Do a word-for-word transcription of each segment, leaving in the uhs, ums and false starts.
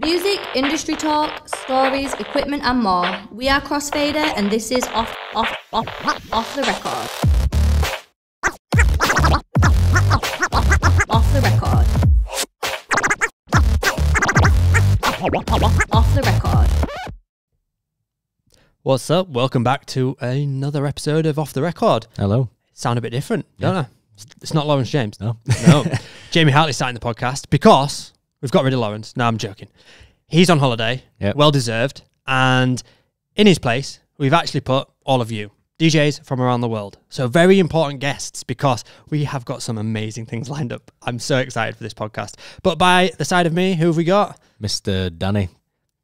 Music, industry talk, stories, equipment and more. We are Crossfader and this is Off, off, off, off the Record. Off the Record. Off the Record. What's up? Welcome back to another episode of Off the Record. Hello. Sound a bit different, yeah. Don't I? It's not Lawrence James. No. No. Jamie Hartley starting the podcast because we've got rid of Lawrence. No, I'm joking. He's on holiday, yep. Well deserved. And in his place, we've actually put all of you, D Js from around the world. So very important guests because we have got some amazing things lined up. I'm so excited for this podcast. But by the side of me, who have we got? Mister Danny.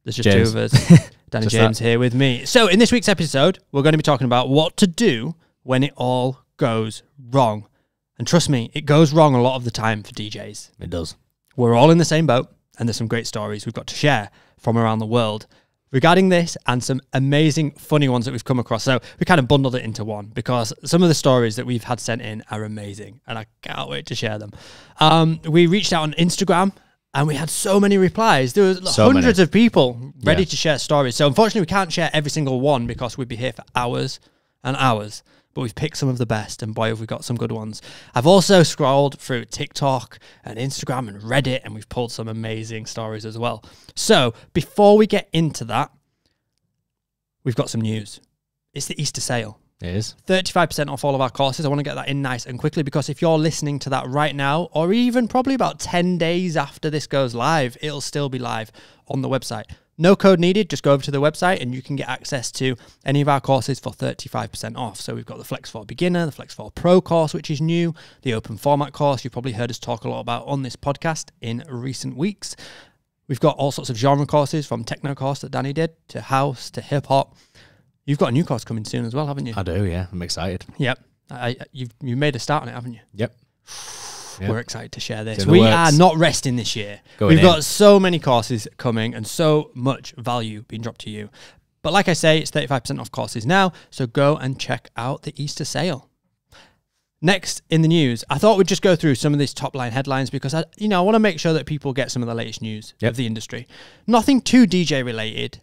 There's just James. Two of us. Danny just James that. Here with me. So in this week's episode, we're going to be talking about what to do when it all goes wrong. And trust me, it goes wrong a lot of the time for D Js. It does. We're all in the same boat, and there's some great stories we've got to share from around the world regarding this and some amazing, funny ones that we've come across. So we kind of bundled it into one because some of the stories that we've had sent in are amazing, and I can't wait to share them. Um, we reached out on Instagram, and we had so many replies. There were so hundreds many. of people ready yeah. to share stories. So unfortunately, we can't share every single one because we'd be here for hours and hours. But we've picked some of the best, and boy, have we got some good ones. I've also scrolled through TikTok and Instagram and Reddit, and we've pulled some amazing stories as well. So before we get into that, we've got some news. It's the Easter sale. It is. thirty-five percent off all of our courses. I want to get that in nice and quickly because if you're listening to that right now, or even probably about ten days after this goes live, it'll still be live on the website. No code needed, just go over to the website and you can get access to any of our courses for thirty-five percent off. So we've got the Flex four Beginner, the Flex four Pro course, which is new, the Open Format course you've probably heard us talk a lot about on this podcast in recent weeks. We've got all sorts of genre courses, from Techno course that Danny did, to House, to Hip Hop. You've got a new course coming soon as well, haven't you? I do, yeah. I'm excited. Yep. I, I, you've, you've made a start on it, haven't you? Yep. Yep. We're excited to share this. We works. are not resting this year. Going We've in. got so many courses coming and so much value being dropped to you. But like I say, it's thirty-five percent off courses now, so go and check out the Easter sale. Next in the news, I thought we'd just go through some of these top-line headlines because I, you know, I want to make sure that people get some of the latest news yep. of the industry. Nothing too D J-related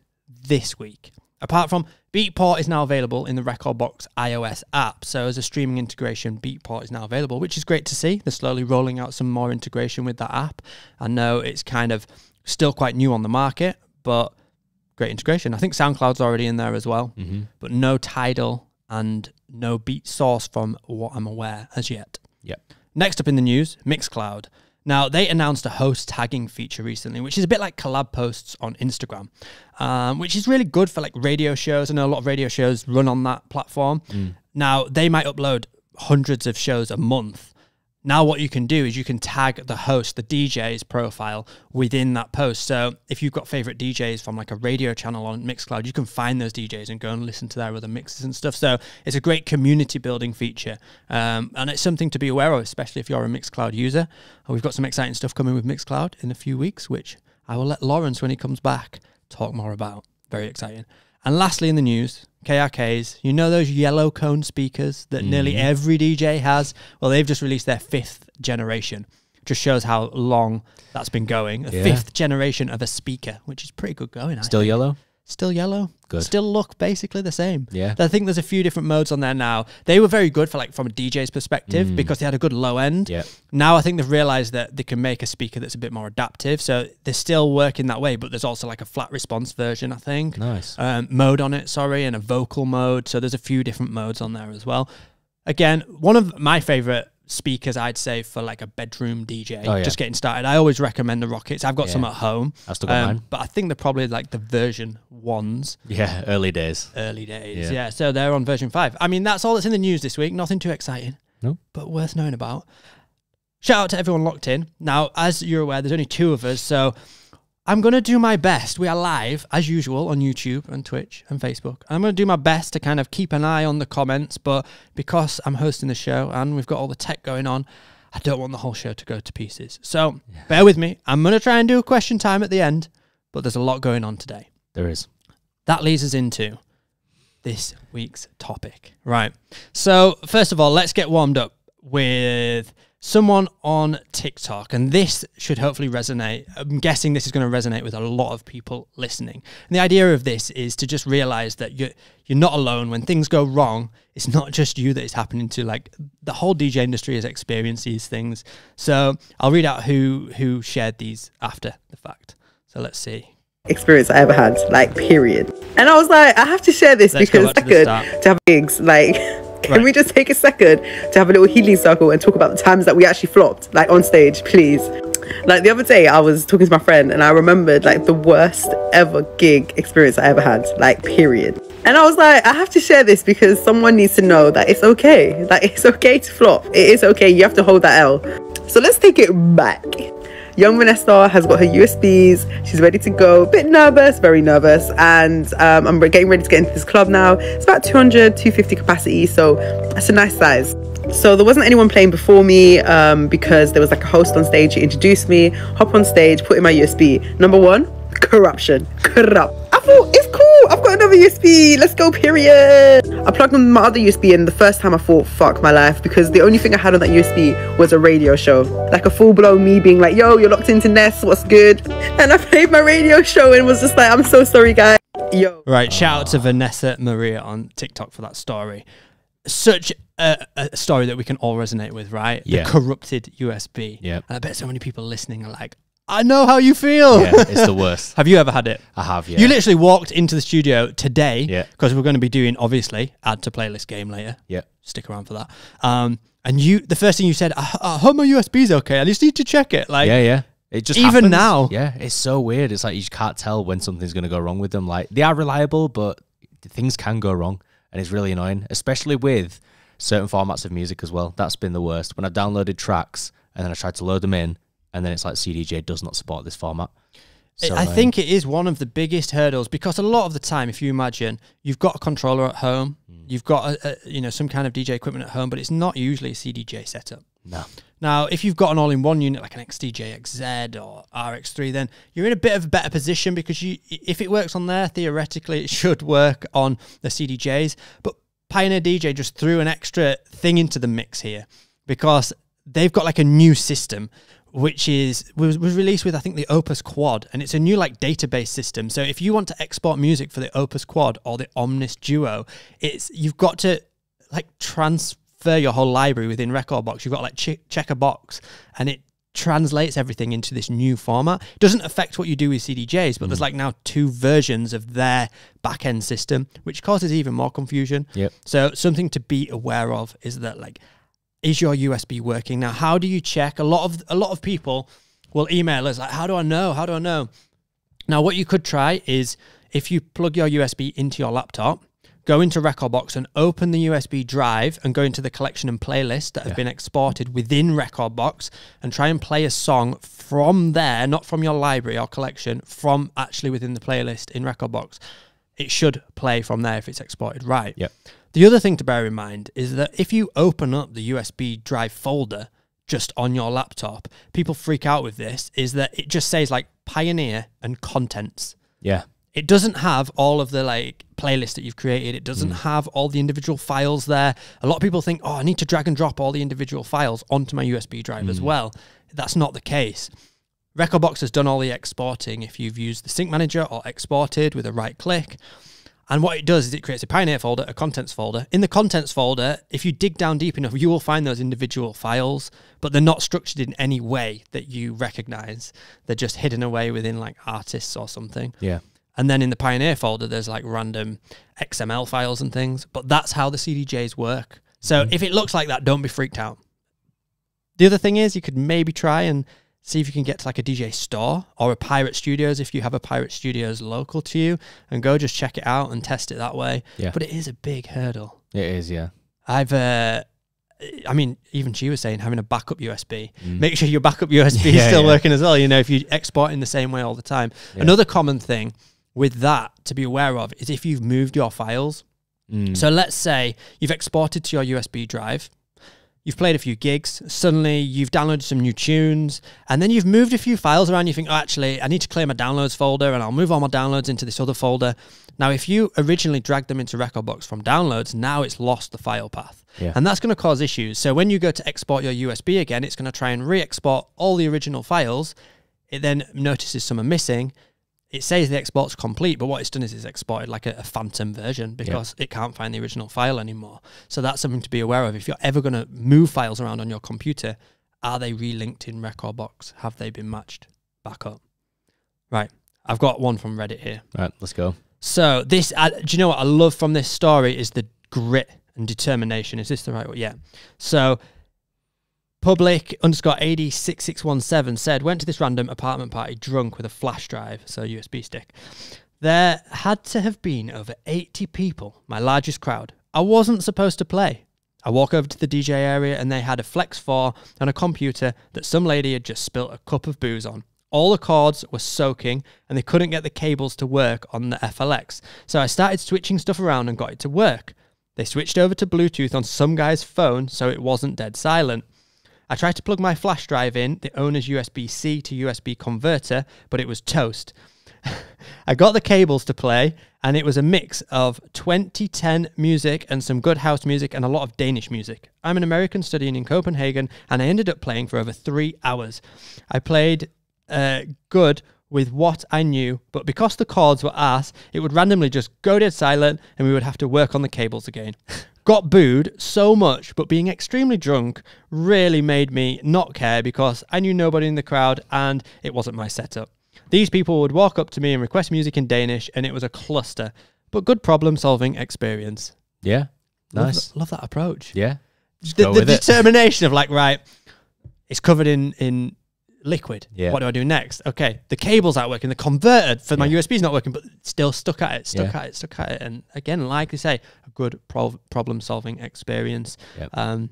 this week, apart from Beatport is now available in the Rekordbox iOS app. So as a streaming integration, Beatport is now available, which is great to see. They're slowly rolling out some more integration with that app. I know it's kind of still quite new on the market, but great integration. I think SoundCloud's already in there as well, mm-hmm. but no Tidal and no beat source from what I'm aware as yet. Yep. Next up in the news, Mixcloud. Now, they announced a host tagging feature recently, which is a bit like collab posts on Instagram, um, which is really good for like radio shows. I know a lot of radio shows run on that platform. Mm. Now, they might upload hundreds of shows a month. Now, what you can do is you can tag the host, the D J's profile within that post. So if you've got favorite D Js from like a radio channel on Mixcloud, you can find those D Js and go and listen to their other mixes and stuff. So it's a great community building feature. Um, and it's something to be aware of, especially if you're a Mixcloud user. And we've got some exciting stuff coming with Mixcloud in a few weeks, which I will let Lawrence, when he comes back, talk more about. Very exciting. And lastly in the news, K R Ks, you know those yellow cone speakers that mm. nearly every D J has? Well, they've just released their fifth generation. Just shows how long that's been going. A yeah. fifth generation of a speaker, which is pretty good going. I Still think. yellow? Still yellow. Good. Still look basically the same. Yeah. I think there's a few different modes on there now. They were very good for like from a D J's perspective mm. because they had a good low end. Yeah. Now I think they've realized that they can make a speaker that's a bit more adaptive. So they're still working that way, but there's also like a flat response version, I think. Nice. Um, mode on it, sorry, and a vocal mode. So there's a few different modes on there as well. Again, one of my favorite speakers, I'd say, for like a bedroom D J, oh, yeah. just getting started. I always recommend the Rockets. I've got yeah. some at home. I still got um, mine. But I think they're probably like the version ones. Yeah, early days. Early days, yeah. yeah. So they're on version five. I mean, that's all that's in the news this week. Nothing too exciting, no, but worth knowing about. Shout out to everyone locked in. Now, as you're aware, there's only two of us, so I'm going to do my best. We are live, as usual, on YouTube and Twitch and Facebook. I'm going to do my best to kind of keep an eye on the comments, but because I'm hosting the show and we've got all the tech going on, I don't want the whole show to go to pieces. So yeah. bear with me. I'm going to try and do a question time at the end, but there's a lot going on today. There is. That leads us into this week's topic. Right. So first of all, let's get warmed up with someone on TikTok, and this should hopefully resonate. I'm guessing this is going to resonate with a lot of people listening. And the idea of this is to just realize that you're, you're not alone. When things go wrong, it's not just you that it's happening to. Like, the whole D J industry has experienced these things. So I'll read out who, who shared these after the fact. So let's see. Experience I ever had, like, period. And I was like, I have to share this let's because I could to have gigs, like... Can right. we just take a second to have a little healing circle and talk about the times that we actually flopped, like, on stage, please? Like, the other day I was talking to my friend and I remembered, like, the worst ever gig experience I ever had, like, period. And I was like, I have to share this because someone needs to know that it's okay. Like, it's okay to flop. It is okay. You have to hold that L. So let's take it back. Young Vanessa has got her U S Bs, she's ready to go, bit nervous, very nervous, and um, I'm getting ready to get into this club now. It's about two hundred, two fifty capacity, so that's a nice size. So there wasn't anyone playing before me um, because there was like a host on stage who introduced me, hop on stage, put in my U S B. Number one, corruption. Corrupt. I thought, it's cool, I've got another U S B, let's go, period. I plugged on my other U S B in the first time. I thought, fuck my life, because the only thing I had on that U S B was a radio show, like a full-blown me being like, yo, you're locked into Ness, what's good? And I played my radio show and was just like, I'm so sorry, guys. Yo. Right, shout out to Vanessa Maria on TikTok for that story. Such a, a story that we can all resonate with, right? Yeah. The corrupted U S B. Yeah. And I bet so many people listening are like, I know how you feel. Yeah, it's the worst. Have you ever had it? I have, yeah. You literally walked into the studio today, yeah, because we're going to be doing, obviously, add to playlist game later. Yeah. Stick around for that. Um, and you, the first thing you said, I, I hope my U S B's okay. I just need to check it. Like, yeah, yeah. It just even happens. Now. Yeah, it's so weird. It's like you can't tell when something's going to go wrong with them. Like, they are reliable, but things can go wrong, and it's really annoying, especially with certain formats of music as well. That's been the worst. When I've downloaded tracks and then I tried to load them in, and then it's like C D J does not support this format. So, I um, think it is one of the biggest hurdles, because a lot of the time, if you imagine, you've got a controller at home, mm. you've got a, a, you know, some kind of D J equipment at home, but it's not usually a C D J setup. No. Now, if you've got an all-in-one unit like an X D J X Z or R X three, then you're in a bit of a better position, because you, if it works on there, theoretically it should work on the C D Js. But Pioneer D J just threw an extra thing into the mix here, because they've got like a new system, which is was, was released with, I think, the Opus Quad. And it's a new, like, database system. So if you want to export music for the Opus Quad or the Omnis Duo, it's you've got to, like, transfer your whole library within Rekordbox. You've got to, like, ch check a box, and it translates everything into this new format. It doesn't affect what you do with C D Js, but mm. there's, like, now two versions of their back-end system, which causes even more confusion. Yep. So something to be aware of is that, like, is your U S B working? Now, how do you check? A lot of a lot of people will email us, like, how do I know? How do I know? Now, what you could try is, if you plug your U S B into your laptop, go into Rekordbox and open the U S B drive and go into the collection and playlist that have yeah. been exported within Rekordbox, and try and play a song from there, not from your library or collection, from actually within the playlist in Rekordbox. It should play from there if it's exported right. Yep. The other thing to bear in mind is that if you open up the U S B drive folder just on your laptop, people freak out with this, is that it just says, like, Pioneer and contents. Yeah. It doesn't have all of the, like, playlists that you've created. It doesn't mm. have all the individual files there. A lot of people think, oh, I need to drag and drop all the individual files onto my U S B drive mm. as well. That's not the case. Rekordbox has done all the exporting if you've used the Sync Manager or exported with a right click. And what it does is it creates a Pioneer folder, a contents folder. In the contents folder, if you dig down deep enough, you will find those individual files, but they're not structured in any way that you recognize. They're just hidden away within, like, artists or something. Yeah. And then in the Pioneer folder, there's, like, random X M L files and things, but that's how the C D Js work. So mm-hmm. if it looks like that, don't be freaked out. The other thing is, you could maybe try and see if you can get to, like, a D J store or a Pirate Studios if you have a Pirate Studios local to you, and go just check it out and test it that way. Yeah. But it is a big hurdle. It is, yeah. I've, uh, I mean, even she was saying having a backup U S B. Mm. Make sure your backup U S B yeah, is still yeah. working as well, you know, if you export in the same way all the time. Yeah. Another common thing with that to be aware of is if you've moved your files. Mm. So let's say you've exported to your U S B drive. you've played a few gigs, suddenly you've downloaded some new tunes, and then you've moved a few files around, you think, oh, actually, I need to clear my downloads folder, and I'll move all my downloads into this other folder. Now, if you originally dragged them into Rekordbox from downloads, now it's lost the file path. Yeah. And that's going to cause issues. So when you go to export your U S B again, it's going to try and re-export all the original files. It then notices some are missing. It says the export's complete, but what it's done is it's exported like a, a phantom version because yeah. it can't find the original file anymore. So that's something to be aware of. If you're ever going to move files around on your computer, are they relinked in Rekordbox? Have they been matched back up? Right. I've got one from Reddit here. All right, let's go. So this, uh, do you know what I love from this story is the grit and determination. Is this the right one? Yeah. So public underscore A D six six one seven said, went to this random apartment party drunk with a flash drive, so U S B stick. There had to have been over eighty people, my largest crowd. I wasn't supposed to play. I walk over to the D J area and they had a Flex four and a computer that some lady had just spilt a cup of booze on. All the cords were soaking and they couldn't get the cables to work on the F L X. So I started switching stuff around and got it to work. They switched over to Bluetooth on some guy's phone so it wasn't dead silent. I tried to plug my flash drive in, the owner's U S B C to U S B converter, but it was toast. I got the cables to play and it was a mix of twenty ten music and some good house music and a lot of Danish music. I'm an American studying in Copenhagen and I ended up playing for over three hours. I played... Uh, good with what I knew, but because the chords were ass, it would randomly just go dead silent and we would have to work on the cables again. Got booed so much, but being extremely drunk really made me not care because I knew nobody in the crowd and it wasn't my setup. These people would walk up to me and request music in Danish and it was a cluster, but good problem solving experience. Yeah, nice. Love, love that approach. Yeah. The, the determination of like, right, it's covered in... in liquid. Yeah. What do I do next? Okay, the cable's not working, the converter for my yeah. U S B's not working, but still stuck at it, stuck yeah. at it, stuck at it. And again, like I say, a good pro problem-solving experience. Yep. Um,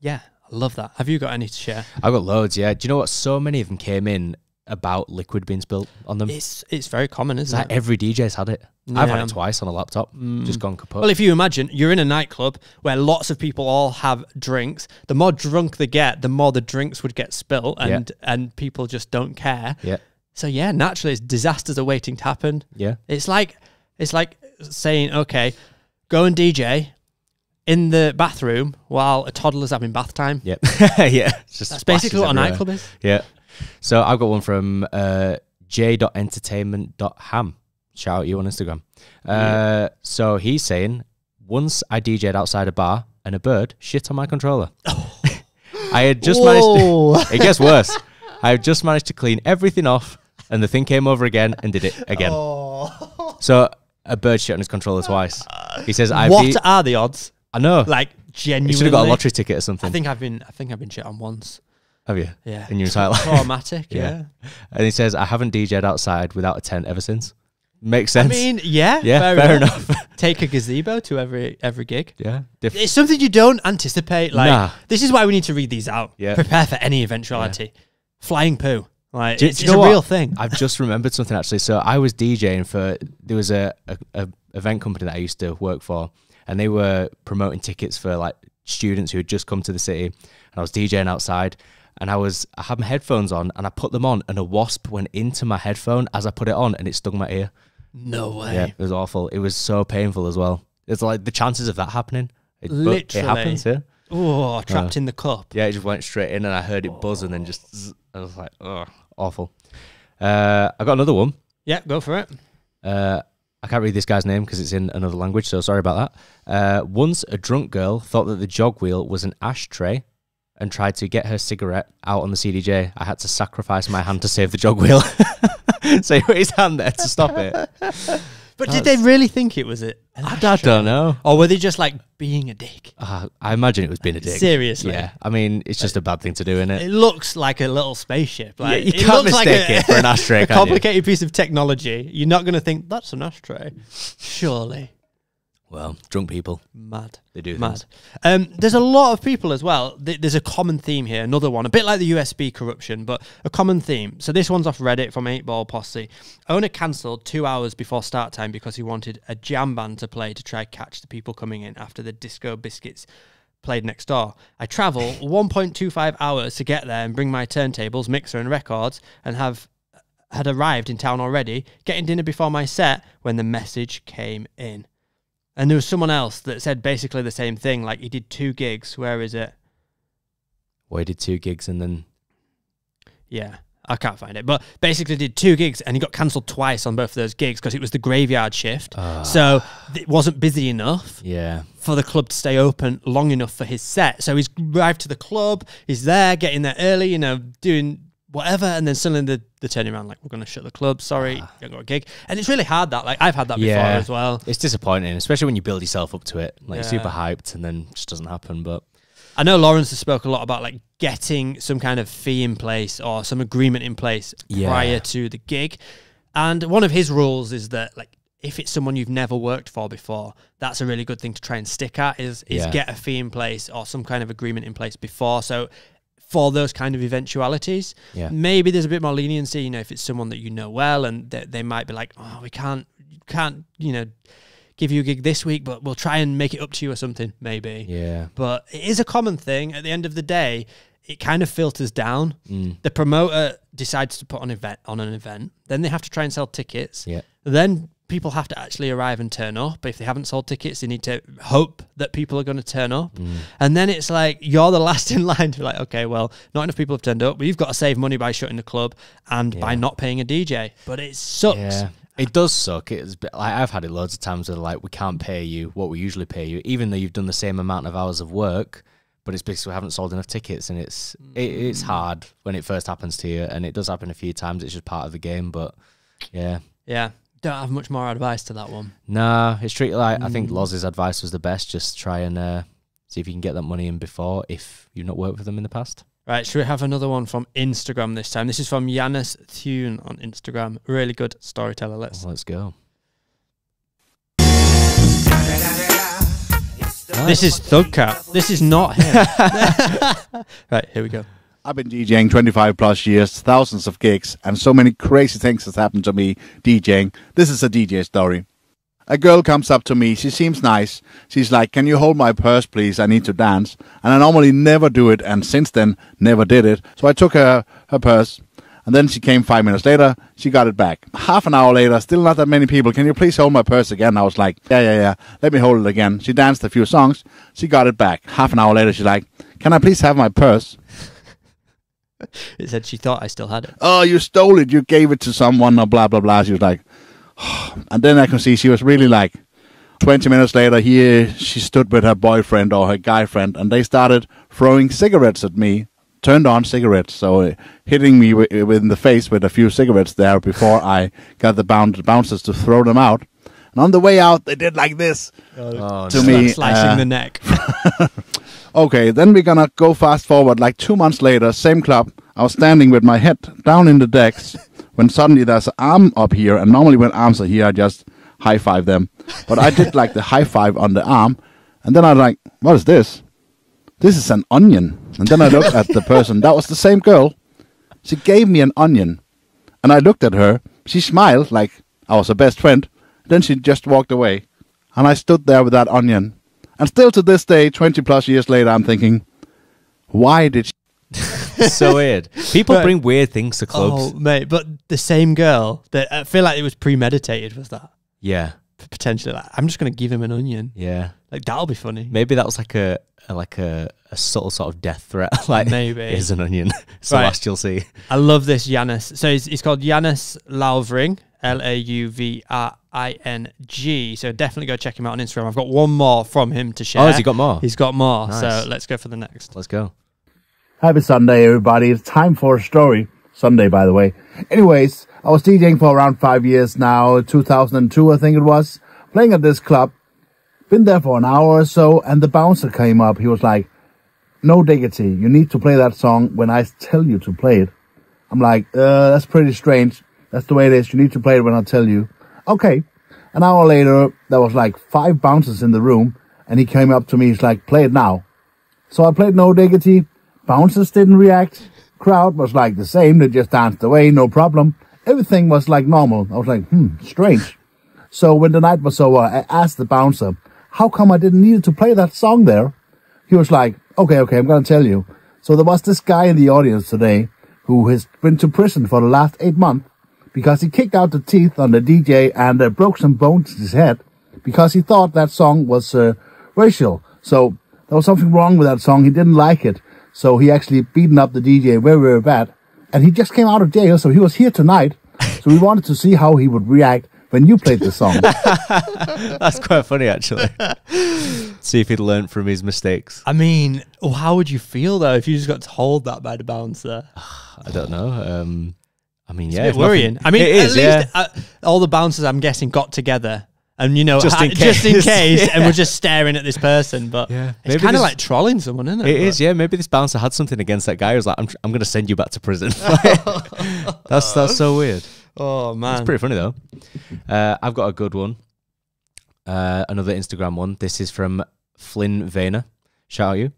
yeah, I love that. Have you got any to share? I've got loads, yeah. Do you know what? So many of them came in about liquid being spilt on them. It's it's very common, isn't like it? Every D J's had it. Yeah. I've had it twice on a laptop, mm. just gone kaput. Well, if you imagine, you're in a nightclub where lots of people all have drinks. The more drunk they get, the more the drinks would get spilt, and yeah. and people just don't care. Yeah. So yeah, naturally, it's disasters are waiting to happen. Yeah. It's like it's like saying, okay, go and D J in the bathroom while a toddler's having bath time. Yep. yeah. Just that's basically what everywhere. A nightclub is. Yeah. So I've got one from uh, j dot entertainment dot ham. Shout out you on Instagram. Uh, yeah. So he's saying, once I D J'd outside a bar and a bird shit on my controller. Oh. I had just Whoa. managed to... It gets worse. I had just managed to clean everything off and the thing came over again and did it again. Oh. So a bird shit on his controller twice. He says, I've what are the odds? I know. Like, genuinely. You should have got a lottery ticket or something. I think I've been, I think I've been shit on once. Have you? Yeah. In your entire life? Traumatic, yeah. yeah. And he says, I haven't D J'd outside without a tent ever since. Makes sense. I mean, yeah. Yeah, fair, fair enough. enough. Take a gazebo to every every gig. Yeah. Diff it's something you don't anticipate. Like, nah. This is why we need to read these out. Yeah. Prepare for any eventuality. Yeah. Flying poo. Like, do, it's, do you it's know a real what? Thing. I've just remembered something, actually. So I was DJing for, there was a, a, a event company that I used to work for, and they were promoting tickets for, like, students who had just come to the city, and I was DJing outside. And I was, I had my headphones on and I put them on and a wasp went into my headphone as I put it on and it stung my ear. No way. Yeah, it was awful. It was so painful as well. It's like the chances of that happening. It, Literally. It happens, yeah. Oh, trapped uh, in the cup. Yeah, it just went straight in and I heard it oh. buzz and then just, zzz, I was like, oh, awful. Uh, I got another one. Yeah, go for it. Uh, I can't read this guy's name because it's in another language, so sorry about that. Uh, once a drunk girl thought that the jog wheel was an ashtray and tried to get her cigarette out on the C D J. I had to sacrifice my hand to save the jog wheel. So he put his hand there to stop it. But That's, did they really think it was it? I, I don't know. Or were they just like being a dick? Uh, I imagine it was being a dick. Seriously? Yeah. I mean, it's just a bad thing to do, isn't it? It looks like a little spaceship. Like, yeah, you it can't mistake like a, it for an ashtray, a can complicated you? Piece of technology. You're not going to think, that's an ashtray. Surely. Well, drunk people. Mad. They do Mad. Um, there's a lot of people as well. Th there's a common theme here, another one. A bit like the U S B corruption, but a common theme. So this one's off Reddit from eight ball Posse. Owner cancelled two hours before start time because he wanted a jam band to play to try catch the people coming in after the Disco Biscuits played next door. I travel one point two five hours to get there and bring my turntables, mixer and records, and have had arrived in town already, getting dinner before my set when the message came in. And there was someone else that said basically the same thing, like he did two gigs. Where is it? Well, he did two gigs and then... Yeah, I can't find it. But basically did two gigs and he got cancelled twice on both of those gigs because it was the graveyard shift. Uh, so it wasn't busy enough yeah. for the club to stay open long enough for his set. So he's arrived to the club, he's there, getting there early, you know, doing... whatever, and then suddenly the, the turning around, like, we're going to shut the club, sorry, ah. you haven't got a gig. And it's really hard, that. Like, I've had that yeah. before as well. It's disappointing, especially when you build yourself up to it. Like, yeah. super hyped, and then it just doesn't happen, but... I know Lawrence has spoke a lot about, like, getting some kind of fee in place or some agreement in place yeah. prior to the gig. And one of his rules is that, like, if it's someone you've never worked for before, that's a really good thing to try and stick at, is, is yeah. get a fee in place or some kind of agreement in place before. So... for those kind of eventualities. Yeah. Maybe there's a bit more leniency, you know, if it's someone that you know well and they, they might be like, oh, we can't, can't, you know, give you a gig this week, but we'll try and make it up to you or something, maybe. Yeah. But it is a common thing. At the end of the day, it kind of filters down. Mm. The promoter decides to put on, event, on an event. Then they have to try and sell tickets. Yeah. Then people have to actually arrive and turn up. If they haven't sold tickets, they need to hope that people are going to turn up. Mm. And then it's like, you're the last in line to be like, okay, well, not enough people have turned up. We've got to save money by shutting the club and yeah. by not paying a D J. But it sucks. Yeah. It does suck. It's like, I've had it loads of times where they're like, we can't pay you what we usually pay you, even though you've done the same amount of hours of work, but it's because we haven't sold enough tickets. And it's, mm. it, it's hard when it first happens to you. And it does happen a few times. It's just part of the game, but yeah. Yeah. Don't have much more advice to that one. Nah, it's tricky. Like mm. I think Loz's advice was the best. Just try and uh, see if you can get that money in before if you've not worked with them in the past. Right, should we have another one from Instagram this time? This is from Yanis Thune on Instagram. Really good storyteller. Let's let's go. This is Thugcat. This is not him. Right, here we go. I've been DJing twenty-five plus years, thousands of gigs, and so many crazy things has happened to me DJing. This is a D J story. A girl comes up to me. She seems nice. She's like, can you hold my purse, please? I need to dance. And I normally never do it, and since then, never did it. So I took her, her purse, and then she came five minutes later. She got it back. Half an hour later, still not that many people. Can you please hold my purse again? I was like, yeah, yeah, yeah. Let me hold it again. She danced a few songs. She got it back. Half an hour later, she's like, can I please have my purse? It said she thought I still had it. Oh, you stole it. You gave it to someone or blah, blah, blah. She was like, oh. And then I can see she was really like, twenty minutes later, here she stood with her boyfriend or her guy friend, and they started throwing cigarettes at me, turned on cigarettes. So uh, hitting me in the face with a few cigarettes there before I got the boun bouncers to throw them out. And on the way out, they did like this oh, to me. Slicing uh, the neck. Okay, then we're gonna go fast forward. Like two months later, same club. I was standing with my head down in the decks when suddenly there's an arm up here. And normally when arms are here, I just high-five them. But I did like the high-five on the arm. And then I was like, what is this? This is an onion. And then I looked at the person. That was the same girl. She gave me an onion. And I looked at her. She smiled like I was her best friend. Then she just walked away, and I stood there with that onion. And still to this day, twenty plus years later, I'm thinking, why did she... So weird. People but, bring weird things to clubs. Oh, mate, but the same girl, that I feel like it was premeditated, was that? Yeah. Potentially, like, I'm just going to give him an onion. Yeah. Like, that'll be funny. Maybe that was like a, a like a, a subtle sort of death threat. Like, maybe. Here's an onion. It's the last you'll see. I love this Yanis. So he's, he's called Yanis Lauvring. L A U V R I N G. So definitely go check him out on Instagram. I've got one more from him to share. Oh, has he got more? He's got more. Nice. So let's go for the next. Let's go. Happy Sunday, everybody. It's time for a story. Sunday, by the way. Anyways, I was DJing for around five years now, two thousand two, I think it was, playing at this club. Been there for an hour or so, and the bouncer came up. He was like, no diggity. You need to play that song when I tell you to play it. I'm like, uh, that's pretty strange. That's the way it is. You need to play it when I tell you. Okay. An hour later, there was like five bouncers in the room, and he came up to me. He's like, play it now. So I played No Diggity. Bouncers didn't react. Crowd was like the same. They just danced away. No problem. Everything was like normal. I was like, hmm, strange. So when the night was over, I asked the bouncer, how come I didn't need to play that song there? he was like, okay, okay, I'm going to tell you. So there was this guy in the audience today who has been to prison for the last eight months because he kicked out the teeth on the D J and uh, broke some bones in his head because he thought that song was uh, racial. So there was something wrong with that song. He didn't like it. So he actually beaten up the D J very, very bad. And he just came out of jail, so he was here tonight. So we wanted to see how he would react when you played the song. That's quite funny, actually. See if he'd learned from his mistakes. I mean, how would you feel, though, if you just got told that by the bouncer? I don't know. Um, I mean, it's yeah. It's a bit worrying. Nothing, I mean, it is, at least yeah. uh, all the bouncers, I'm guessing, got together. And, you know, just in case, just in case yeah. and we're just staring at this person. But yeah. it's kind of like trolling someone, isn't it? It but is, yeah. Maybe this bouncer had something against that guy who was like, I'm, I'm going to send you back to prison. that's that's so weird. Oh, man. It's pretty funny, though. Uh, I've got a good one. Uh, another Instagram one. This is from Flynn Vayner. Shout out you.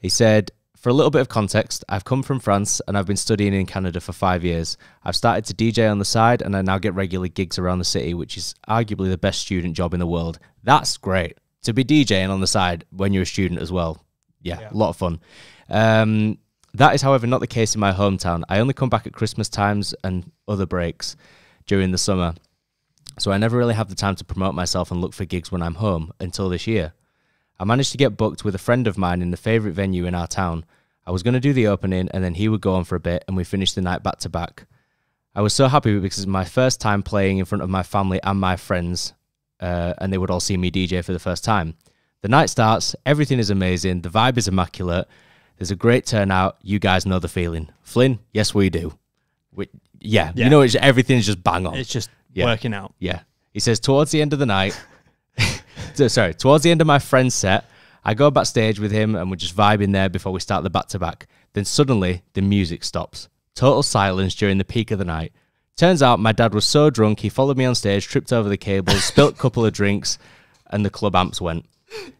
He said, for a little bit of context, I've come from France and I've been studying in Canada for five years. I've started to D J on the side and I now get regular gigs around the city, which is arguably the best student job in the world. That's great. To be DJing on the side when you're a student as well. Yeah, yeah. a lot of fun. Um, that is, however, not the case in my hometown. I only come back at Christmas times and other breaks during the summer. So I never really have the time to promote myself and look for gigs when I'm home until this year. I managed to get booked with a friend of mine in the favourite venue in our town. I was going to do the opening and then he would go on for a bit and we finished the night back to back. I was so happy because it was my first time playing in front of my family and my friends uh, and they would all see me D J for the first time. The night starts, everything is amazing, the vibe is immaculate, there's a great turnout, you guys know the feeling. Flynn, yes we do. We, yeah, yeah, you know, it's, everything's just bang on. It's just yeah. working out. Yeah. He says, towards the end of the night... Sorry, towards the end of my friend's set, I go backstage with him and we're just vibing there before we start the back-to-back. Then suddenly, the music stops. Total silence during the peak of the night. Turns out my dad was so drunk, he followed me on stage, tripped over the cables, spilt a couple of drinks, and the club amps went.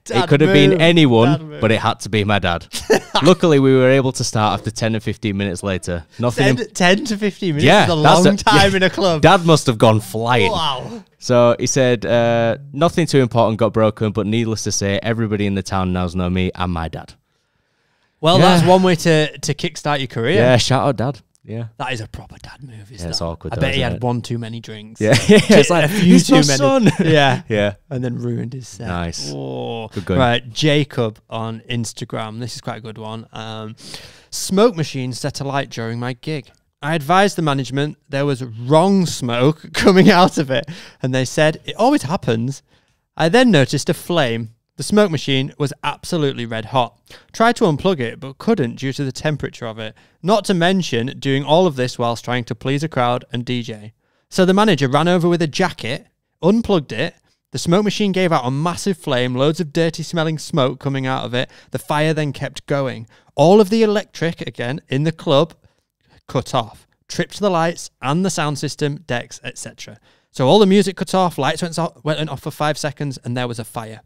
Dad it could have been anyone, but it had to be my dad. Luckily, we were able to start after ten or fifteen minutes later. Nothing. ten to fifteen minutes yeah, is a long a, time yeah. in a club. Dad must have gone flying. Wow. So he said, uh, nothing too important got broken, but needless to say, everybody in the town now knows me and my dad. Well, yeah. that's one way to, to kickstart your career. Yeah, shout out dad. Yeah, that is a proper dad move. Is yeah, that? It's awkward. I though, bet he had it? one too many drinks. Yeah, yeah. it's like a few too many. Son. Yeah, yeah, and then ruined his set. Nice. Oh, good going. Right, Jacob on Instagram. This is quite a good one. Um, smoke machine set alight during my gig. I advised the management there was wrong smoke coming out of it, and they said it always happens. I then noticed a flame. The smoke machine was absolutely red hot. Tried to unplug it, but couldn't due to the temperature of it. Not to mention doing all of this whilst trying to please a crowd and D J. So the manager ran over with a jacket, unplugged it. The smoke machine gave out a massive flame, loads of dirty smelling smoke coming out of it. The fire then kept going. All of the electric, again, in the club, cut off. Tripped the lights and the sound system, decks, et cetera. So all the music cut off, lights went off, went off for five seconds, and there was a fire.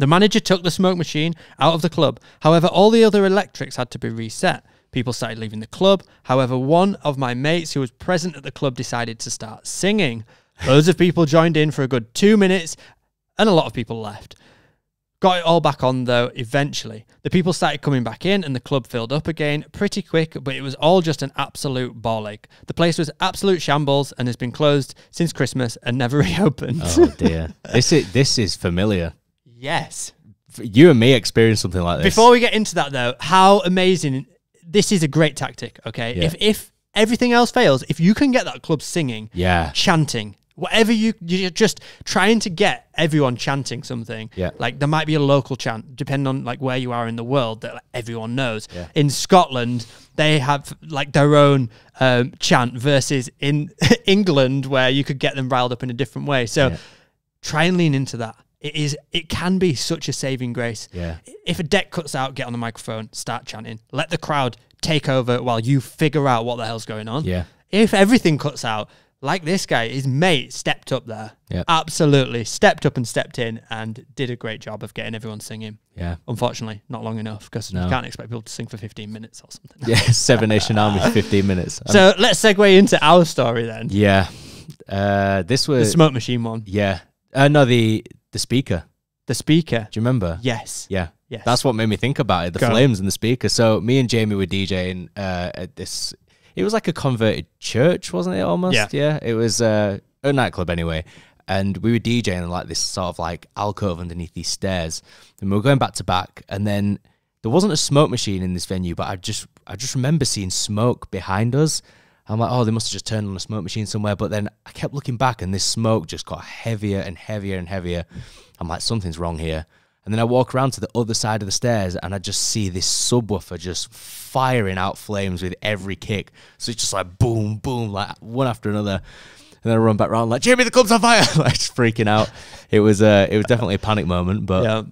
The manager took the smoke machine out of the club. However, all the other electrics had to be reset. People started leaving the club. However, one of my mates who was present at the club decided to start singing. Loads of people joined in for a good two minutes and a lot of people left. Got it all back on though, eventually. The people started coming back in and the club filled up again pretty quick, but it was all just an absolute ball ache. The place was absolute shambles and has been closed since Christmas and never reopened. Oh dear. This is, this is familiar. Yes. You and me experienced something like this. Before we get into that, though, how amazing. This is a great tactic, okay? Yeah. If if everything else fails, if you can get that club singing, yeah, chanting, whatever you... You're just trying to get everyone chanting something. Yeah. Like, there might be a local chant, depending on, like, where you are in the world, that like, everyone knows. Yeah. In Scotland, they have, like, their own um, chant versus in England, where you could get them riled up in a different way. So yeah. try and lean into that. It is. It can be such a saving grace. Yeah. If a deck cuts out, get on the microphone, start chanting. Let the crowd take over while you figure out what the hell's going on. Yeah. If everything cuts out, like this guy, his mate stepped up there. Yeah. Absolutely. Stepped up and stepped in and did a great job of getting everyone singing. Yeah. Unfortunately, not long enough because no. you can't expect people to sing for fifteen minutes or something. Yeah, Seven Nation Army for fifteen minutes. So I'm... let's segue into our story then. Yeah. Uh, this was... The smoke machine one. Yeah. Uh, no, the... The speaker. The speaker. Do you remember? Yes. Yeah. Yes. That's what made me think about it, the Go flames on. and the speakers. So me and Jamie were DJing uh, at this, it was like a converted church, wasn't it, almost? Yeah. yeah. It was uh, a nightclub anyway. And we were DJing in like this sort of like alcove underneath these stairs. And we were going back to back. And then there wasn't a smoke machine in this venue, but I just I just remember seeing smoke behind us. I'm like, oh, they must have just turned on a smoke machine somewhere. But then I kept looking back and this smoke just got heavier and heavier and heavier. I'm like, something's wrong here. And then I walk around to the other side of the stairs and I just see this subwoofer just firing out flames with every kick. So it's just like boom, boom, like one after another. And then I run back around like, Jamie, the club's on fire. Like just freaking out. It was uh, it was definitely a panic moment, but yeah.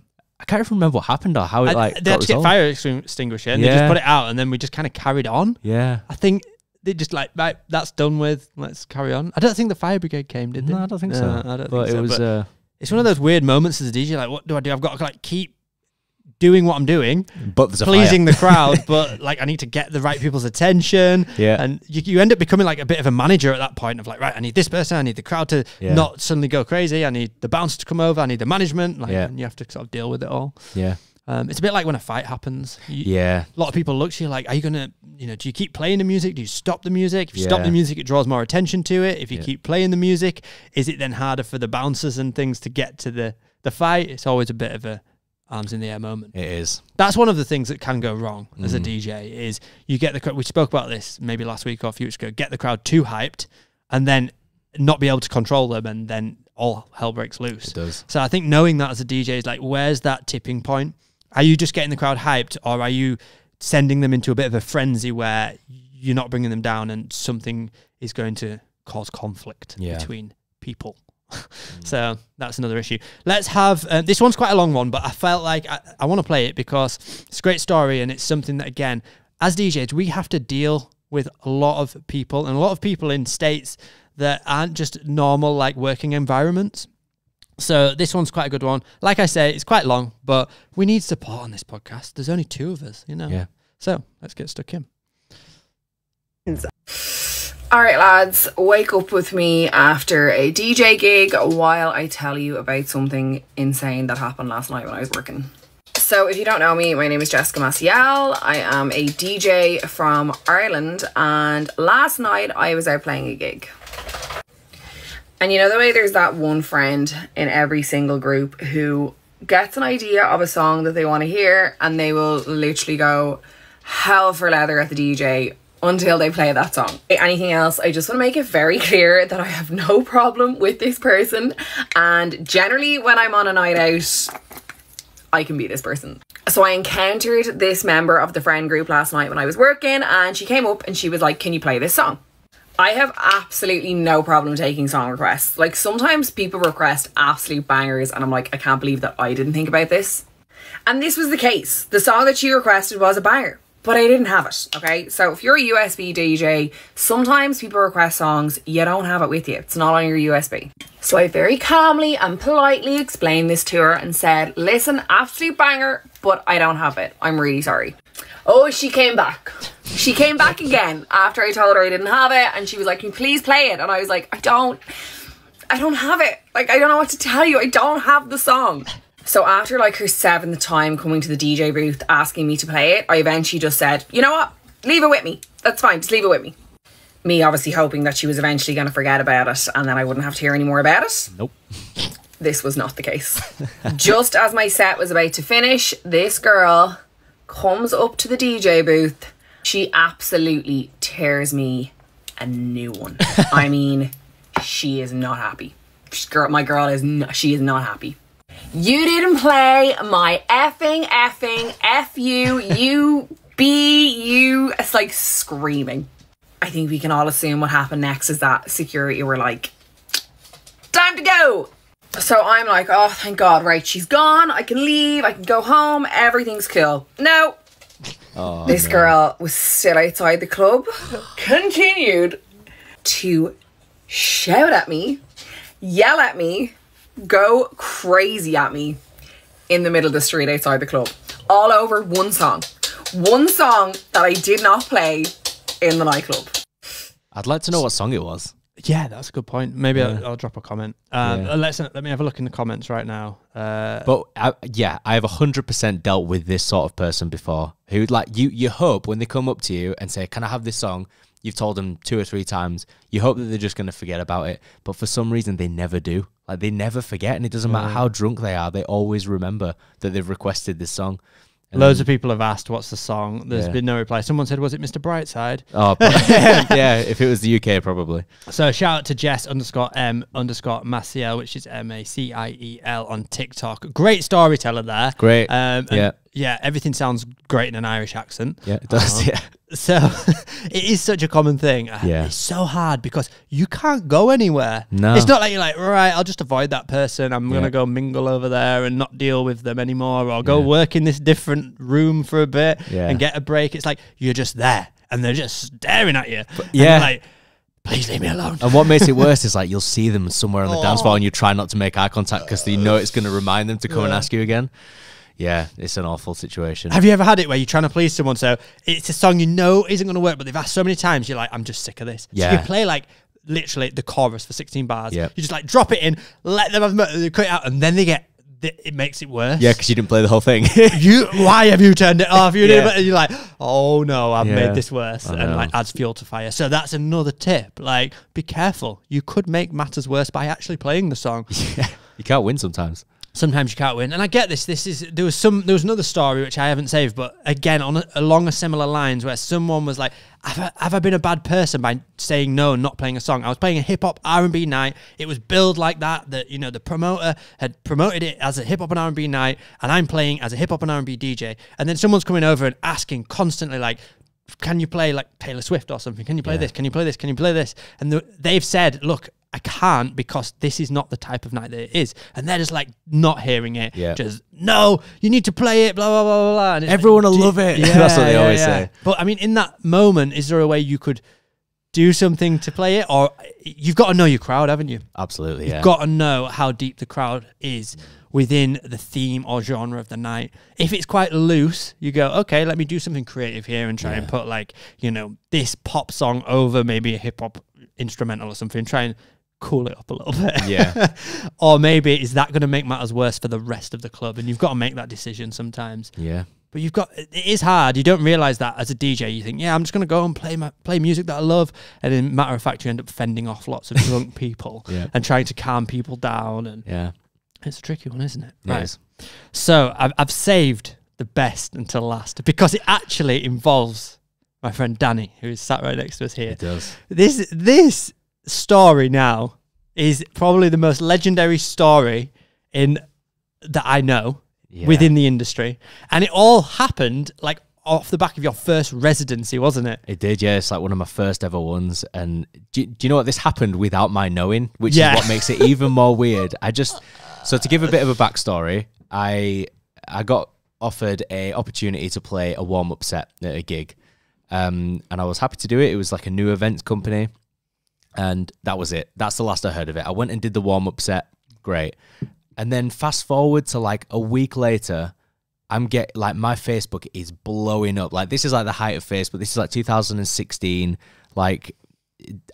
I can't even remember what happened or how it like I, They got had to resolved. get fire extinguisher and yeah. they just put it out and then we just kind of carried on. Yeah. I think... They just like, right, that's done with. Let's carry on. I don't think the fire brigade came, did they? No, I don't think no, so. I don't but think it so. Was, but uh, it's one of those weird moments as a D J. Like, what do I do? I've got to like keep doing what I'm doing, but there's pleasing a the crowd. But like, I need to get the right people's attention. Yeah, and you, you end up becoming like a bit of a manager at that point. Of like, right, I need this person. I need the crowd to yeah. not suddenly go crazy. I need the bouncer to come over. I need the management. Like, yeah. and you have to sort of deal with it all. Yeah. Um, it's a bit like when a fight happens. You, yeah. A lot of people look to you like, are you going to, you know, do you keep playing the music? Do you stop the music? If you yeah. stop the music, it draws more attention to it. If you yeah. keep playing the music, is it then harder for the bouncers and things to get to the, the fight? It's always a bit of a arms in the air moment. It is. That's one of the things that can go wrong mm. as a D J is you get the crowd. We spoke about this maybe last week or a few weeks ago. Get the crowd too hyped and then not be able to control them and then all hell breaks loose. It does. So I think knowing that as a D J is like, where's that tipping point? Are you just getting the crowd hyped or are you sending them into a bit of a frenzy where you're not bringing them down and something is going to cause conflict yeah. between people? Mm. So that's another issue. Let's have, uh, this one's quite a long one, but I felt like I, I want to play it because it's a great story and it's something that, again, as D Js, we have to deal with a lot of people and a lot of people in states that aren't just normal, like working environments. So this one's quite a good one. Like I say, it's quite long, but we need support on this podcast. There's only two of us, you know? Yeah. So let's get stuck in. All right, lads, wake up with me after a D J gig while I tell you about something insane that happened last night when I was working. So if you don't know me, my name is Jessica Maciel. I am a D J from Ireland. And last night I was out playing a gig. And you know the way there's that one friend in every single group who gets an idea of a song that they want to hear and they will literally go hell for leather at the D J until they play that song. Anything else, I just want to make it very clear that I have no problem with this person. And generally when I'm on a night out, I can be this person. So I encountered this member of the friend group last night when I was working and she came up and she was like, can you play this song? I have absolutely no problem taking song requests. Like sometimes people request absolute bangers and I'm like, I can't believe that I didn't think about this. And this was the case. The song that she requested was a banger, but I didn't have it, okay? So if you're a U S B D J, sometimes people request songs, you don't have it with you. It's not on your U S B. So I very calmly and politely explained this to her and said, listen, absolute banger, but I don't have it. I'm really sorry. Oh, she came back. She came back again after I told her I didn't have it. And she was like, can you please play it? And I was like, I don't, I don't have it. Like, I don't know what to tell you. I don't have the song. So after like her seventh time coming to the D J booth, asking me to play it, I eventually just said, you know what? Leave it with me. That's fine. Just leave it with me. Me obviously hoping that she was eventually going to forget about it and then I wouldn't have to hear any more about it. Nope. This was not the case. Just as my set was about to finish, this girl comes up to the D J booth. She absolutely tears me a new one. I mean, she is not happy. She's, girl, my girl is not, she is not happy. You didn't play my effing, effing, F you, you, B you. It's like screaming. I think we can all assume what happened next is that security were like, time to go. So I'm like, oh, thank God, right, she's gone. I can leave, I can go home, everything's cool. No, oh, this no. girl was still outside the club, continued to shout at me, yell at me, go crazy at me in the middle of the street outside the club, all over one song. One song that I did not play in the nightclub. I'd like to know what song it was. Yeah, that's a good point. Maybe yeah. I'll, I'll drop a comment. Um, yeah. Let's let me have a look in the comments right now. Uh, but I, yeah, I have a hundred percent dealt with this sort of person before. Who like you? You hope when they come up to you and say, "Can I have this song?" You've told them two or three times. You hope that they're just going to forget about it, but for some reason they never do. Like they never forget, and it doesn't matter how drunk they are. They always remember that they've requested this song. And Loads then, of people have asked, what's the song? There's yeah. been no reply. Someone said, was it Mister Brightside? Oh, yeah, if it was the U K, probably. So shout out to Jess underscore M underscore Maciel, which is M A C I E L on TikTok. Great storyteller there. Great. Um, yeah. Yeah, everything sounds great in an Irish accent. Yeah, it does, um, yeah. So it is such a common thing. Yeah. It's so hard because you can't go anywhere. No. It's not like you're like, right, I'll just avoid that person. I'm yeah. going to go mingle over there and not deal with them anymore, or go yeah. work in this different room for a bit yeah. and get a break. It's like you're just there and they're just staring at you. But, yeah. like, please leave me alone. And what makes it worse is like you'll see them somewhere on the oh. dance floor and you try not to make eye contact because you know it's going to remind them to come yeah. and ask you again. Yeah, it's an awful situation. Have you ever had it where you're trying to please someone, so it's a song you know isn't going to work, but they've asked so many times, you're like, I'm just sick of this. Yeah. So you play like literally the chorus for sixteen bars. Yep. You just like drop it in, let them have cut it out, and then they get, it makes it worse. Yeah, because you didn't play the whole thing. you, why have you turned it off? You yeah. didn't, and you're like, oh no, I've yeah. made this worse. I and know. Like adds fuel to fire. So that's another tip. Like, be careful. You could make matters worse by actually playing the song. Yeah. You can't win sometimes. Sometimes you can't win, and I get this. This is there was some there was another story which I haven't saved, but again on a, along a similar lines where someone was like, have I, "Have I been a bad person by saying no and not playing a song?" I was playing a hip hop R and B night. It was billed like that. That you know the promoter had promoted it as a hip hop and R and B night, and I'm playing as a hip hop and R and B D J. And then someone's coming over and asking constantly like, "Can you play like Taylor Swift or something? Can you play yeah. this? Can you play this? Can you play this?" And the, they've said, "Look, I can't because this is not the type of night that it is." And they're just like not hearing it. Yeah. Just, no, you need to play it, blah, blah, blah, blah. And everyone will love it. Yeah, that's what they yeah, always yeah. say. But I mean, in that moment, is there a way you could do something to play it? Or you've got to know your crowd, haven't you? Absolutely, You've yeah. got to know how deep the crowd is within the theme or genre of the night. If it's quite loose, you go, okay, let me do something creative here and try yeah. and put like, you know, this pop song over maybe a hip hop instrumental or something. Try and cool it up a little bit. Yeah. Or maybe is that going to make matters worse for the rest of the club? And you've got to make that decision sometimes. Yeah. But you've got, it is hard. You don't realize that as a D J. You think, yeah, I'm just going to go and play my, play music that I love. And in matter of fact, you end up fending off lots of drunk people yeah. and trying to calm people down. And yeah, it's a tricky one, isn't it? It right. is. So I've, I've saved the best until last because it actually involves my friend Danny, who is sat right next to us here. It does. This, this, story now is probably the most legendary story in that I know yeah. within the industry, and it all happened like off the back of your first residency, wasn't it? It did, yeah. It's like one of my first ever ones, and do, do you know what? This happened without my knowing, which yeah. is what makes it even more weird. I just so to give a bit of a backstory, I I got offered a opportunity to play a warm up set at a gig, um, and I was happy to do it. It was like a new events company. And that was it. That's the last I heard of it. I went and did the warm-up set. Great. And then fast forward to like a week later, I'm get like my Facebook is blowing up. Like this is like the height of Facebook. This is like two thousand sixteen. Like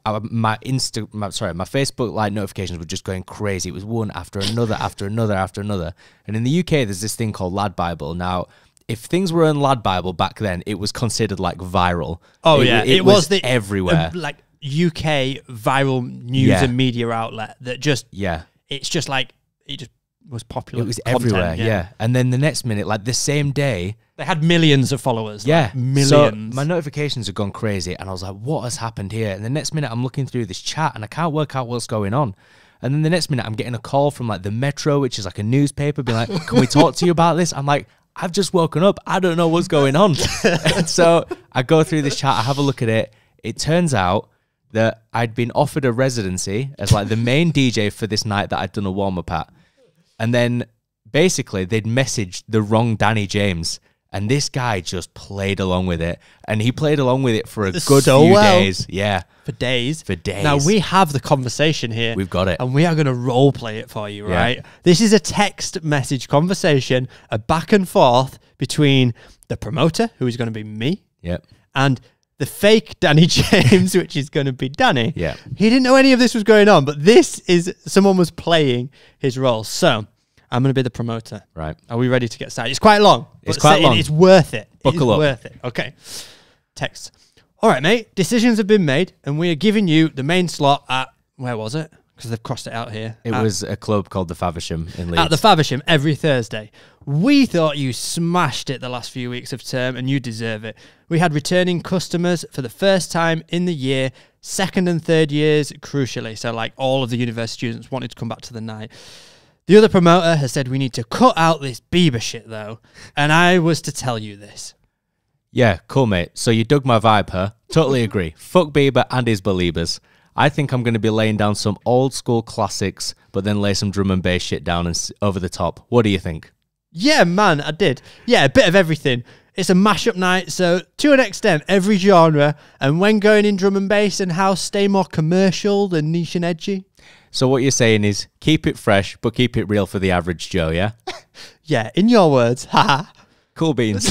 I, my Insta, my, sorry, my Facebook like notifications were just going crazy. It was one after another, after another, after another. And in the U K, there's this thing called Lad Bible. Now, if things were in Lad Bible back then, it was considered like viral. Oh it, yeah, it, it, it was, was the, everywhere. Uh, like. U K viral news yeah. and media outlet that just yeah it's just like it just was popular, it was content, everywhere yeah. yeah and then the next minute, like the same day, they had millions of followers, yeah like millions. So my notifications had gone crazy and I was like, what has happened here? And the next minute I'm looking through this chat and I can't work out what's going on. And then the next minute I'm getting a call from like the Metro, which is like a newspaper, being like, can we talk to you about this? I'm like, I've just woken up, I don't know what's going on. And so I go through this chat, I have a look at it. It turns out that I'd been offered a residency as like the main D J for this night that I'd done a warm-up at. And then basically they'd messaged the wrong Danny James, and this guy just played along with it. And he played along with it for a good so few well. days. Yeah. For days. For days. Now we have the conversation here. We've got it. And we are going to role play it for you, right? Yeah. This is a text message conversation, a back and forth between the promoter, who is going to be me, yep. and the fake Danny James, which is going to be Danny. Yeah. He didn't know any of this was going on, but this is, someone was playing his role. So I'm going to be the promoter. Right. Are we ready to get started? It's quite long. It's quite long. It's worth it. Buckle up. It's worth it. Okay. Text. All right, mate. Decisions have been made, and we are giving you the main slot at, where was it? Because they've crossed it out here. It at, was a club called the Faversham in Leeds. At the Faversham every Thursday. We thought you smashed it the last few weeks of term, and you deserve it. We had returning customers for the first time in the year, second and third years, crucially. So, like, all of the university students wanted to come back to the night. The other promoter has said we need to cut out this Bieber shit, though, and I was to tell you this. Yeah, cool, mate. So you dug my vibe, huh? Totally agree. Fuck Bieber and his believers. I think I'm going to be laying down some old school classics, but then lay some drum and bass shit down and s over the top. What do you think? Yeah, man, I did. Yeah, a bit of everything. It's a mashup night, so to an extent, every genre. And when going in drum and bass and house, stay more commercial than niche and edgy. So what you're saying is keep it fresh, but keep it real for the average Joe, yeah? Yeah, in your words. Haha. Cool beans.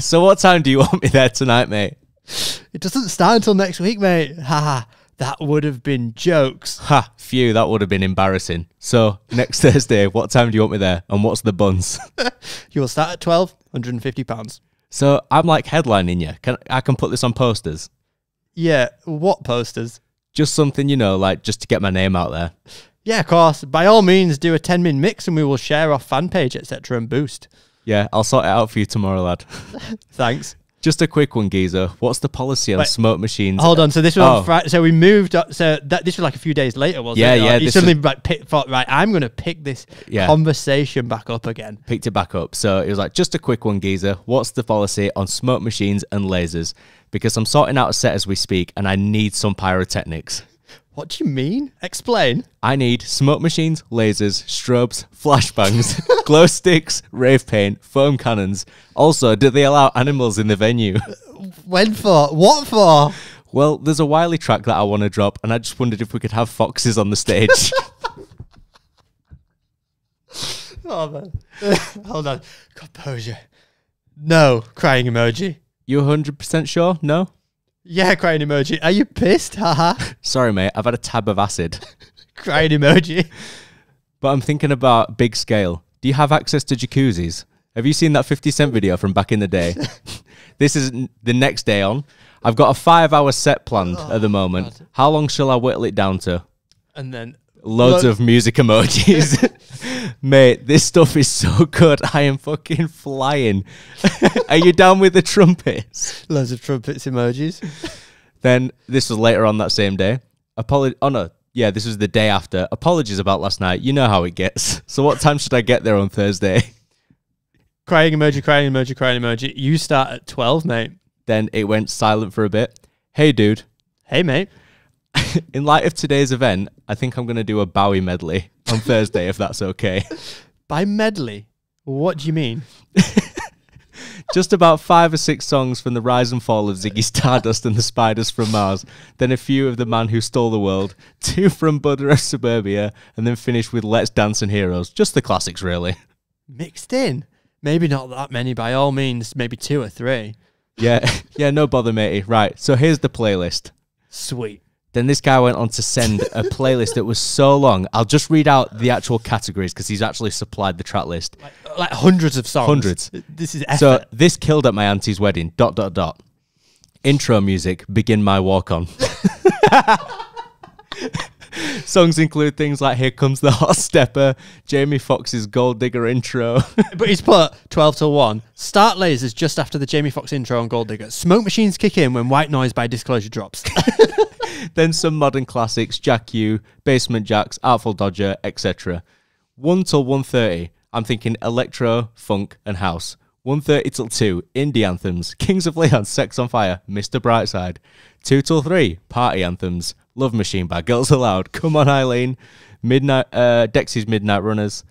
So what time do you want me there tonight, mate? It doesn't start until next week, mate. Haha. That would have been jokes. Ha, phew, that would have been embarrassing. So next Thursday, what time do you want me there? And what's the buns? You will start at twelve, one hundred and fifty pounds. So I'm like headlining you. Can I can put this on posters? Yeah, what posters? Just something, you know, like just to get my name out there. Yeah, of course. By all means, do a ten min mix and we will share our fan page, et cetera and boost. Yeah, I'll sort it out for you tomorrow, lad. Thanks. Just a quick one, geezer. What's the policy on Wait, smoke machines? Hold on. So this was oh. on Friday. So we moved up. So that this was like a few days later, wasn't yeah, it? Yeah, yeah. You suddenly was... like pick, thought, right, I'm going to pick this yeah. conversation back up again. Picked it back up. So it was like, just a quick one, geezer. What's the policy on smoke machines and lasers? Because I'm sorting out a set as we speak and I need some pyrotechnics. What do you mean? Explain. I need smoke machines, lasers, strobes, flashbangs, glow sticks, rave paint, foam cannons. Also, do they allow animals in the venue? When for? What for? Well, there's a Wiley track that I want to drop, and I just wondered if we could have foxes on the stage. Oh, man. Hold on. Composure. No. Crying emoji. You one hundred percent sure? No? Yeah, crying emoji. Are you pissed? Haha. Sorry, mate. I've had a tab of acid. Crying emoji. But I'm thinking about big scale. Do you have access to jacuzzis? Have you seen that fifty cent video from back in the day? This is the next day on. I've got a five hour set planned oh, at the moment. God. How long shall I whittle it down to? And then... Loads Lo of music emojis. Mate, this stuff is so good. I am fucking flying. Are you down with the trumpets? Loads of trumpets emojis. Then this was later on that same day. Apolo oh, no. Yeah, this was the day after. Apologies about last night. You know how it gets. So what time should I get there on Thursday? Crying emoji, crying emoji, crying emoji. You start at twelve, mate. Then it went silent for a bit. Hey, dude. Hey, mate. In light of today's event, I think I'm going to do a Bowie medley on Thursday, if that's okay. By medley? What do you mean? Just about five or six songs from the rise and fall of Ziggy Stardust and the Spiders from Mars, then a few of The Man Who Stole the World, two from Buddha of Suburbia, and then finish with Let's Dance and Heroes. Just the classics, really. Mixed in? Maybe not that many, by all means, maybe two or three. Yeah, yeah, no bother, matey. Right, so here's the playlist. Sweet. Then this guy went on to send a playlist that was so long. I'll just read out the actual categories because he's actually supplied the track list. Like, like hundreds of songs. Hundreds. This is effort. So this killed at my auntie's wedding, dot, dot, dot. Intro music, begin my walk on. Songs include things like Here Comes the Hot Stepper, Jamie Foxx's Gold Digger intro. But he's put twelve till one. Start lasers just after the Jamie Foxx intro on Gold Digger. Smoke machines kick in when White Noise by Disclosure drops. Then some modern classics, Jack U, Basement Jacks, Artful Dodger, et cetera. one till one thirty, I'm thinking electro, funk and house. one thirty till two, indie anthems, Kings of Leon, Sex on Fire, Mister Brightside. two till three, party anthems. Love Machine by Girls Aloud. Come on, Eileen. Midnight, uh, Dexy's Midnight Runners.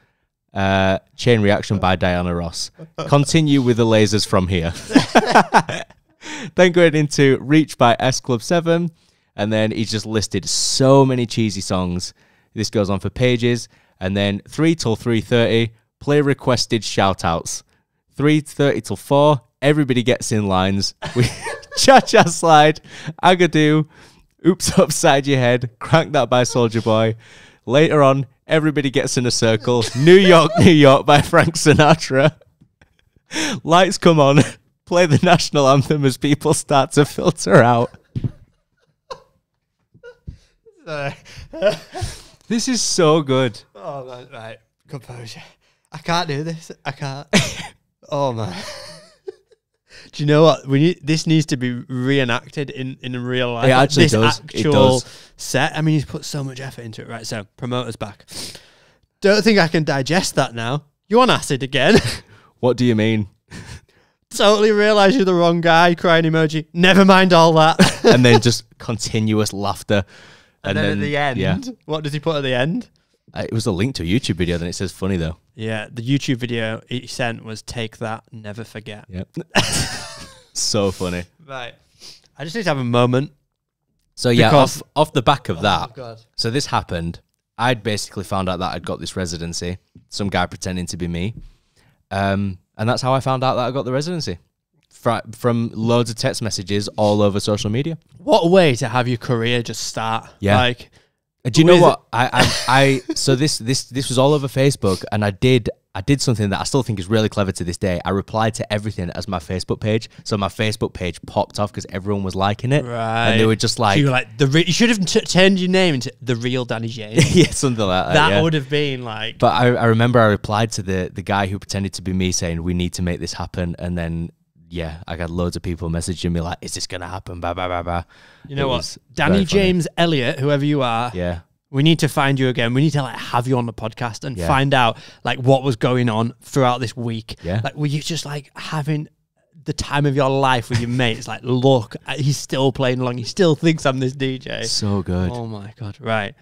Uh, Chain Reaction by Diana Ross. Continue with the lasers from here. Then going into Reach by S Club seven. And then he's just listed so many cheesy songs. This goes on for pages. And then three till three thirty, play requested shout outs. three thirty till four, everybody gets in lines. We cha-cha slide, Agadoo, oops upside your head, crank that by Soulja Boy. Later on, everybody gets in a circle. New York, New York by Frank Sinatra. Lights come on. Play the national anthem as people start to filter out. This is so good. Oh, man, right. Composure. I can't do this. I can't. Oh, man. Do you know what? We need, this needs to be reenacted in, in real life. It actually this does. Actual it does. Set. I mean, he's put so much effort into it. Right, so, promoter's back. Don't think I can digest that now. You on acid again? What do you mean? Totally realise you're the wrong guy, crying emoji. Never mind all that. And then just continuous laughter. And, and then, then at the end, yeah. What does he put at the end? Uh, it was a link to a YouTube video. Then it says funny, though. Yeah, the YouTube video he sent was take that, never forget. Yep. So funny. Right. I just need to have a moment. So, yeah, off, off the back of oh that. God. So this happened. I'd basically found out that I'd got this residency. Some guy pretending to be me. Um... And that's how I found out that I got the residency. From loads of text messages all over social media. What a way to have your career just start. Yeah. Like, do you know what? I, I, I, so this, this, this was all over Facebook, and I did, I did something that I still think is really clever to this day. I replied to everything as my Facebook page. So my Facebook page popped off because everyone was liking it. Right. And they were just like, so you were like, the re you should have t turned your name into the real Danny James. Yeah, something like that. That yeah. would have been like. But I, I remember I replied to the, the guy who pretended to be me saying, we need to make this happen. And then, yeah, I got loads of people messaging me like, is this going to happen? Bah, bah, bah, bah. You know what? Danny James Elliott, whoever you are. Yeah. We need to find you again. We need to like have you on the podcast and yeah. find out like what was going on throughout this week. Yeah. Like, were you just like having the time of your life with your mates? Like, look, he's still playing along. He still thinks I'm this D J. So good. Oh my God. Right.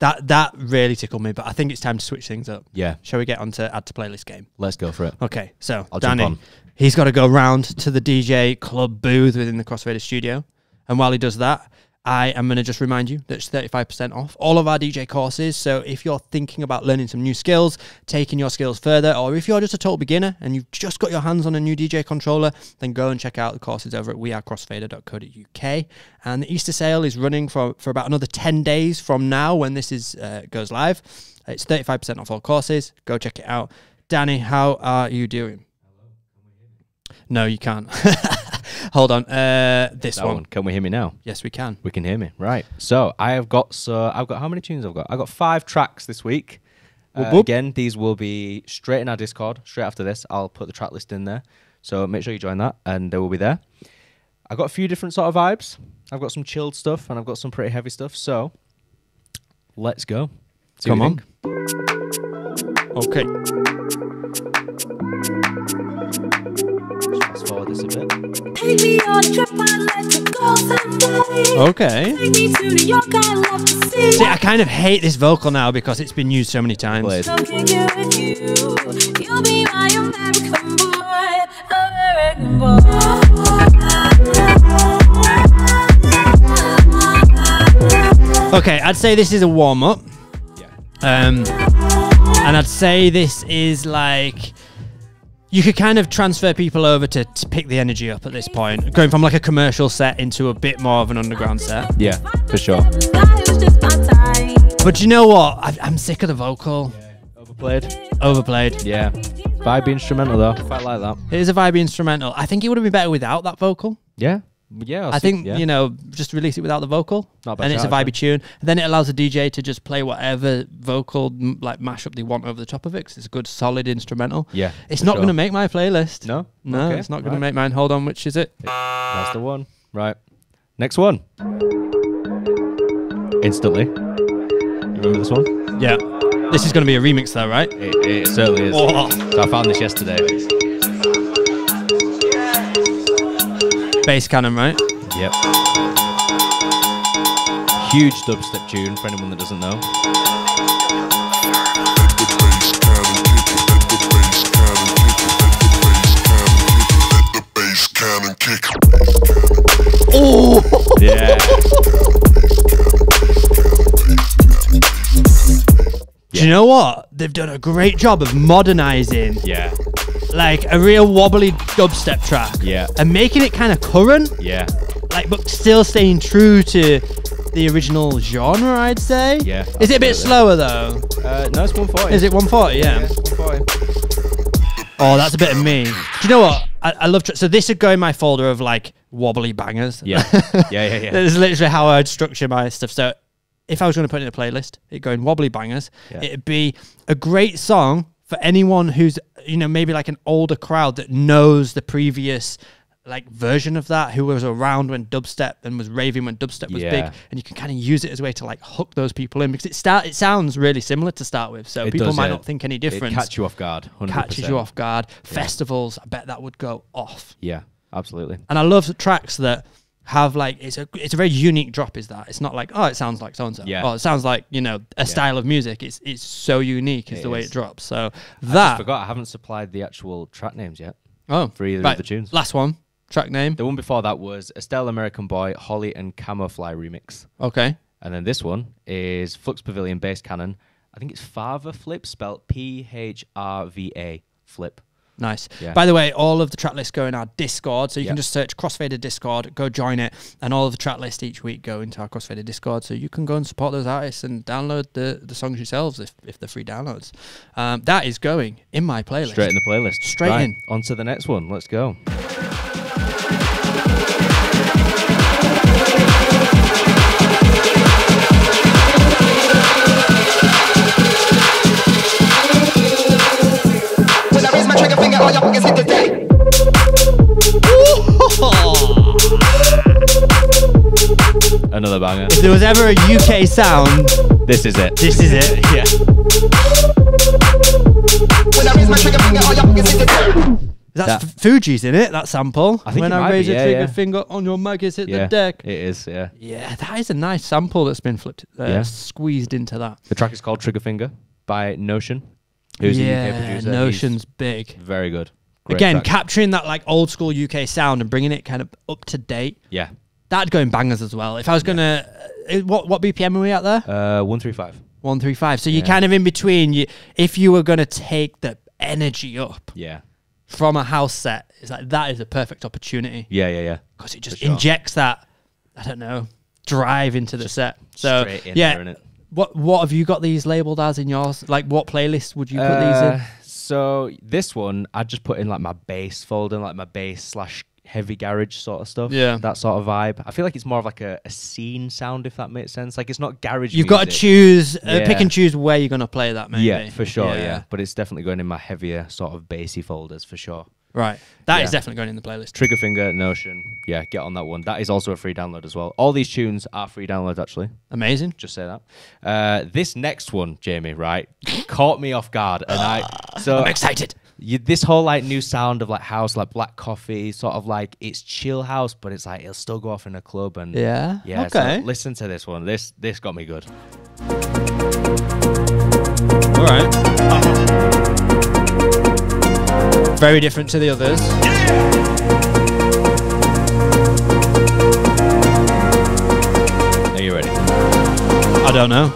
That that really tickled me, but I think it's time to switch things up. Yeah. Shall we get on to add to playlist game? Let's go for it. Okay. So I'll Danny, he's got to go round to the D J club booth within the Crossfader studio. And while he does that, I am going to just remind you that it's thirty-five percent off all of our D J courses. So if you're thinking about learning some new skills, taking your skills further, or if you're just a total beginner and you've just got your hands on a new D J controller, then go and check out the courses over at we are crossfader dot co dot U K. And the Easter sale is running for, for about another ten days from now when this is uh, goes live. It's thirty-five percent off all courses. Go check it out. Danny, how are you doing? No, you can't. Hold on. Uh, this one. one. Can we hear me now? Yes, we can. We can hear me. Right. So I have got. So I've got. How many tunes I've got? I've got five tracks this week. Uh, again, these will be straight in our Discord. Straight after this, I'll put the track list in there. So make sure you join that, and they will be there. I've got a few different sort of vibes. I've got some chilled stuff, and I've got some pretty heavy stuff. So let's go. See Come on. Okay. Fast forward this a bit. Okay. See, I kind of hate this vocal now because it's been used so many times. Played. Okay, I'd say this is a warm up. Yeah. Um, and I'd say this is like. You could kind of transfer people over to, to pick the energy up at this point, going from like a commercial set into a bit more of an underground set. Yeah, for sure. But you know what? I, I'm sick of the vocal. Yeah. Overplayed. Overplayed. Yeah. Vibey instrumental though. Quite like that. It is a vibey instrumental. I think it would have been better without that vocal. Yeah. Yeah. I'll I think, yeah. you know, just release it without the vocal. Not bad. And it's a vibey tune. And then it allows the D J to just play whatever vocal, like, mashup they want over the top of it. Because it's a good, solid instrumental. Yeah. It's not sure. going to make my playlist. No? No, okay. It's not going right. to make mine. Hold on, which is it? That's the one. Right. Next one. Instantly. You remember this one? Yeah. This is going to be a remix, though, right? It, it certainly is. Oh. So I found this yesterday. Bass cannon, right? Yep. Huge dubstep tune for anyone that doesn't know. Oh! Yeah. Do you know what? They've done a great job of modernizing. Yeah. like a real wobbly dubstep track, yeah, and making it kind of current, yeah, like but still staying true to the original genre, I'd say. Yeah. Absolutely. Is it a bit slower though? Uh, no, it's one forty. Is it one forty? Yeah. Yeah, it's one forty. Oh, that's a bit of me. Do you know what? I, I love. So this would go in my folder of like wobbly bangers. Yeah. Yeah, yeah, yeah. That is literally how I'd structure my stuff. So if I was going to put it in a playlist, it'd go in wobbly bangers. Yeah. It'd be a great song for anyone who's, you know, maybe like an older crowd that knows the previous like version of that, who was around when dubstep and was raving when dubstep was yeah. big, and you can kind of use it as a way to like hook those people in, because it start it sounds really similar to start with, so it people does, might yeah. not think any different. It catch you off guard, one hundred percent. Catches you off guard. Yeah. Festivals, I bet that would go off. Yeah, absolutely. And I love the tracks that have like it's a it's a very unique drop. Is that it's not like, oh, it sounds like so and so, yeah, oh, it sounds like, you know, a yeah. style of music. It's it's so unique is it the is. way it drops. So that I just forgot I haven't supplied the actual track names yet. Oh, for either right. of the tunes. Last one. Track name? The one before that was Estelle American Boy, Holly and Camoufly remix. Okay. And then this one is Flux Pavilion Bass Cannon. I think it's Farva Flip, spelled P H R V A Flip. Nice. Yeah. By the way, all of the track lists go in our Discord, so you yep. can just search Crossfader Discord, go join it, and all of the track lists each week go into our Crossfader Discord, so you can go and support those artists and download the, the songs yourselves if, if they're free downloads. Um, that is going in my playlist. Straight in the playlist. Straight right. in. On to the next one. Let's go. All y'all fuckers hit the deck. Another banger. If there was ever a U K sound, this is it. This is it. Yeah. When I raise my trigger finger, all y'all fuckers hit the deck. That's that. Fuji's in it. That sample. I think when I raise be, a yeah, trigger yeah. finger, on your muggers hit yeah, the deck. It is. Yeah. Yeah, that is a nice sample that's been flipped, uh, yeah. squeezed into that. The track is called Trigger Finger by Notion. Who's yeah, the U K producer. Notion's He's big. Very good. Great Again, track. capturing that like old school U K sound and bringing it kind of up to date. Yeah. That'd go in bangers as well. If I was going to... Yeah. Uh, what what B P M are we at there? Uh, one thirty-five. one thirty-five. So yeah. you're kind of in between. You, if you were going to take the energy up yeah. from a house set, it's like that is a perfect opportunity. Yeah, yeah, yeah. Because it just sure. injects that, I don't know, drive into the just set. So straight in yeah. there, innit? What what have you got these labelled as in yours? Like, what playlist would you put uh, these in? So this one, I just put in like my bass folder, like my bass slash heavy garage sort of stuff. Yeah. That sort of vibe. I feel like it's more of like a, a scene sound, if that makes sense. Like, it's not garage You've music. got to choose, yeah. uh, pick and choose where you're going to play that, maybe. Yeah, for sure, yeah. yeah. But it's definitely going in my heavier sort of bassy folders, for sure. Right. That yeah. is definitely going in the playlist. Trigger Finger, Notion. Yeah, get on that one. That is also a free download as well. All these tunes are free downloads, actually. Amazing. Just say that. Uh, this next one, Jamie, right, caught me off guard. And I, so I'm excited. You, this whole like new sound of like house, like black coffee, sort of like it's chill house, but it's like it'll still go off in a club. And yeah, yeah. Okay. So listen to this one. This this got me good. All right. Oh. Very different to the others. Yeah. Are you ready? I don't know.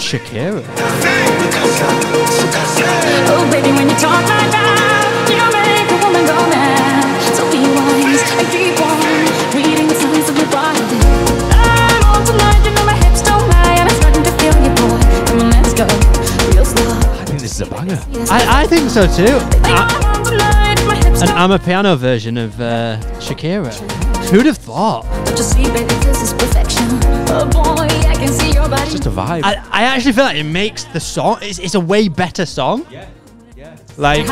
Shakira. Oh, baby, when you talk like that, you make a woman go mad. So be wise and keep on reading the signs of your body. I'm on tonight, you know my hips don't lie, and I'm starting to feel you, boy. I think this is a banger. I, I think so too. I, an I'm a piano version of uh, Shakira. Who'd have thought? It's just a vibe. I, I actually feel like it makes the song. It's, it's a way better song. Yeah. Yeah. Like.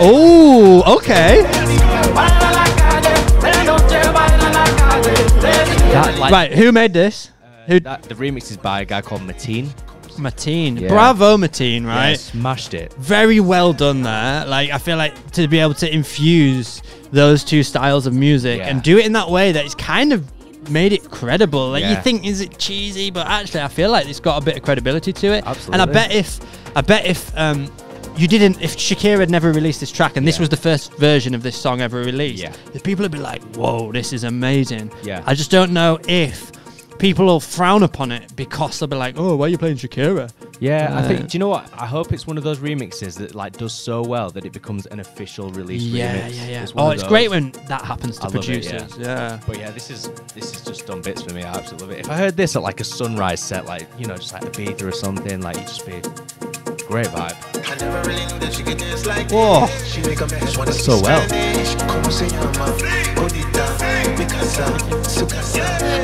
Oh, okay. That, like, right, who made this? Uh, who that, the remix is by a guy called Mateen. Mateen. Yeah. Bravo, Mateen, right? Yeah, smashed it. Very well done there. Like, I feel like to be able to infuse those two styles of music yeah. and do it in that way that it's kind of made it credible. Like, yeah. you think, is it cheesy? But actually, I feel like it's got a bit of credibility to it. Absolutely. And I bet if, I bet if, um, you didn't, if Shakira had never released this track, and yeah. this was the first version of this song ever released, yeah. the people would be like, whoa, this is amazing. Yeah. I just don't know if people will frown upon it because they'll be like, oh, why are you playing Shakira? Yeah, yeah, I think, do you know what? I hope it's one of those remixes that like does so well that it becomes an official release yeah, remix. Yeah, yeah, yeah. It's oh, it's those. great when that happens to I producers. It, yeah. yeah. But yeah, this is this is just done bits for me. I absolutely love it. If I heard this at like a sunrise set, like, you know, just like a Ibiza or something, like you'd just be great vibe. I never really knew that she could dance like whoa. This. She make a mess when it's so well.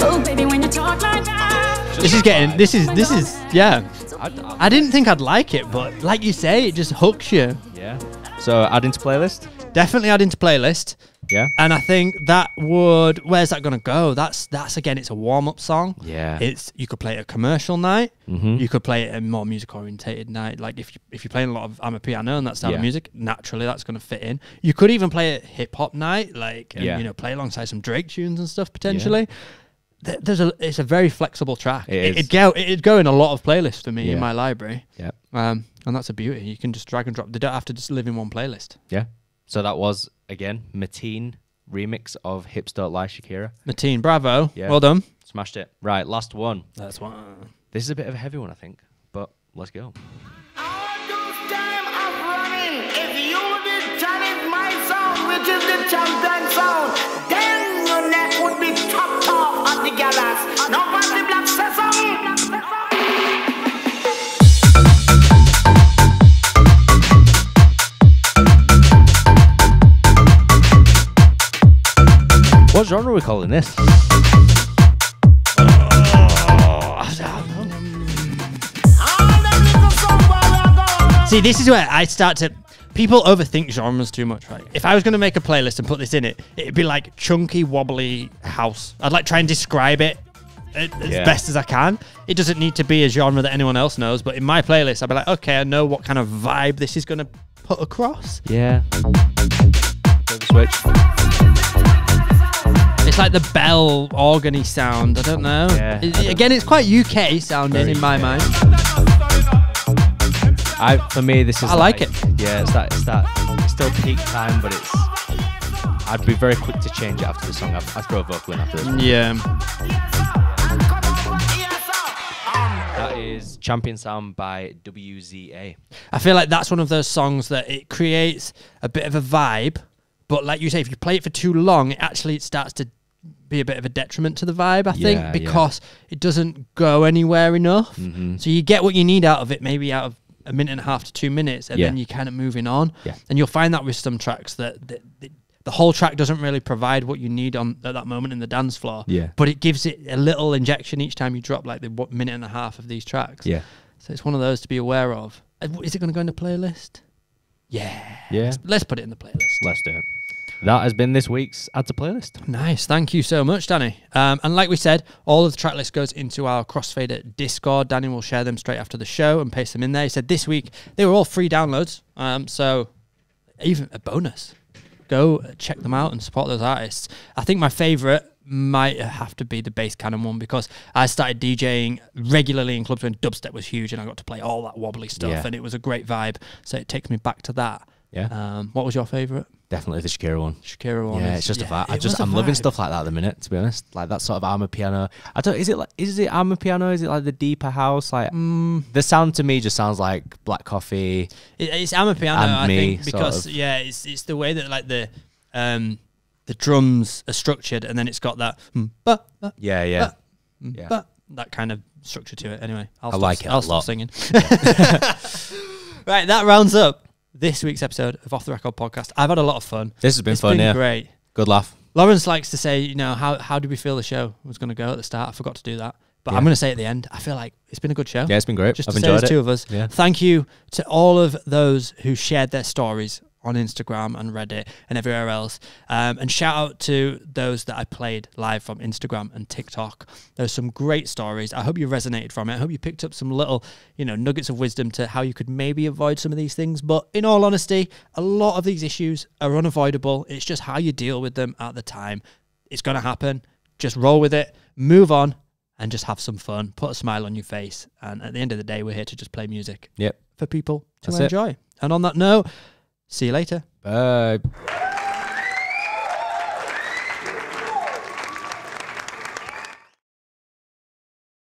Oh, baby, when you talk like that. This is getting, this is, this is, yeah. I didn't think I'd like it, but like you say, it just hooks you. Yeah. So add into playlist? Definitely add into playlist. Yeah. And I think that would, where's that going to go? That's, that's again, it's a warm-up song. Yeah. It's, you could play it at a commercial night. Mm-hmm. You could play it at a more music-orientated night. Like if, you, if you're playing a lot of I'm a piano and that style yeah. of music, naturally that's going to fit in. You could even play it hip-hop night, like, and, yeah. you know, play alongside some Drake tunes and stuff potentially. Yeah. There's a, it's a very flexible track. It is. It'd go, it'd go in a lot of playlists for me yeah. in my library. Yeah. Um, and that's a beauty. You can just drag and drop. They don't have to just live in one playlist. Yeah. So that was, again, Mateen remix of Hips Don't Lie, Shakira. Mateen, bravo. Yeah. Well done. Smashed it. Right, last one. That's one. This is a bit of a heavy one, I think, but let's go. All those time of running, if you did challenge my song, which is the champion song, then your neck would be top top. What genre are we calling this? See, this is where I start to... People overthink genres too much, right? If I was going to make a playlist and put this in it, it'd be like chunky, wobbly house. I'd like try and describe it as yeah. best as I can. It doesn't need to be a genre that anyone else knows, but in my playlist, I'd be like, okay, I know what kind of vibe this is going to put across. Yeah. Switch. It's like the bell organy sound. I don't know. Yeah, it, I don't again, know. It's quite U K sounding Very in my U K. Mind. I, for me, this is. I like, like it. Yeah, it's that. It's that. It's still peak time, but it's. I'd be very quick to change it after the song. I throw a vocal in after this. One. Yeah. That is Champion Sound by W Z A. I feel like that's one of those songs that it creates a bit of a vibe, but like you say, if you play it for too long, it actually it starts to be a bit of a detriment to the vibe, I yeah, think, because yeah. it doesn't go anywhere enough. Mm-hmm. So you get what you need out of it, maybe out of. a minute and a half to two minutes and yeah. then you're kind of moving on yeah. and you'll find that with some tracks that the, the, the whole track doesn't really provide what you need on at that moment in the dance floor yeah. but it gives it a little injection each time you drop like the what, minute and a half of these tracks yeah. so it's one of those to be aware of. Is it going to go in the playlist? Yeah. yeah. Let's, let's put it in the playlist. Let's do it. That has been this week's Add to Playlist. Nice. Thank you so much, Danny. Um, and like we said, all of the track list goes into our Crossfader Discord. Danny will share them straight after the show and paste them in there. He said this week they were all free downloads, um, so even a bonus. Go check them out and support those artists. I think my favourite might have to be the Bass Cannon one because I started DJing regularly in clubs when dubstep was huge and I got to play all that wobbly stuff yeah. and it was a great vibe. So it takes me back to that. Yeah. Um, what was your favourite? Definitely the Shakira one. Shakira one. Yeah, is, it's just yeah, a vibe. I just, I'm loving stuff like that at the minute, to be honest. Like that sort of armor piano. I don't. Is it like? Is it armor piano? Is it like the deeper house? Like mm. the sound to me just sounds like Black Coffee. It, it's armor piano, and I me, think, because sort of. yeah, it's it's the way that like the um the drums are structured, and then it's got that mm, ba, ba, yeah yeah ba, mm, yeah ba, that kind of structure to it. Anyway, I'll I stop, like it. I'll a stop lot. singing. Yeah. Right, that rounds up this week's episode of Off The Record Podcast. I've had a lot of fun. This has been it's fun, been yeah. great. Good laugh. Lawrence likes to say, you know, how, how did we feel the show was going to go at the start? I forgot to do that. But yeah. I'm going to say at the end, I feel like it's been a good show. Yeah, it's been great. Just I've to enjoyed say it. two of us. Yeah. Thank you to all of those who shared their stories on Instagram and Reddit and everywhere else. Um, and shout out to those that I played live from Instagram and TikTok. There's some great stories. I hope you resonated from it. I hope you picked up some little, you know, nuggets of wisdom to how you could maybe avoid some of these things. But in all honesty, a lot of these issues are unavoidable. It's just how you deal with them at the time. It's going to happen. Just roll with it, move on, and just have some fun. Put a smile on your face. And at the end of the day, we're here to just play music. Yep. For people to That's enjoy. It. And on that note, see you later. Bye.